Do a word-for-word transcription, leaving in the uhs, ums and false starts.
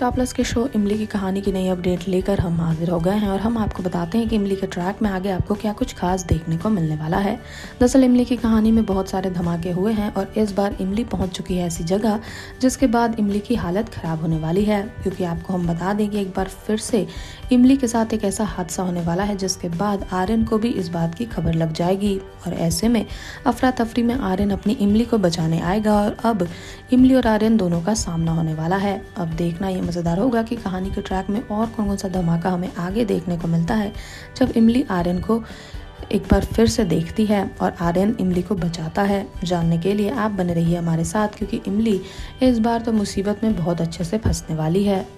तो आप्लस के शो इमली की कहानी की नई अपडेट लेकर हम हाजिर हो गए हैं और हम आपको बताते हैं कि इमली के ट्रैक में आगे आपको क्या कुछ खास देखने को मिलने वाला है। दरअसल इमली की कहानी में बहुत सारे धमाके हुए हैं और इस बार इमली पहुंच चुकी है ऐसी जगह जिसके बाद इमली की हालत ख़राब होने वाली है, क्योंकि आपको हम बता दें कि एक बार फिर से इमली के साथ एक ऐसा हादसा होने वाला है जिसके बाद आर्यन को भी इस बात की खबर लग जाएगी और ऐसे में अफरा तफरी में आर्यन अपनी इमली को बचाने आएगा और अब इमली और आर्यन दोनों का सामना होने वाला है। अब देखना ये मज़ेदार होगा कि कहानी के ट्रैक में और कौन कौन सा धमाका हमें आगे देखने को मिलता है जब इमली आर्यन को एक बार फिर से देखती है और आर्यन इमली को बचाता है। जानने के लिए आप बने रहिए हमारे साथ, क्योंकि इमली इस बार तो मुसीबत में बहुत अच्छे से फंसने वाली है।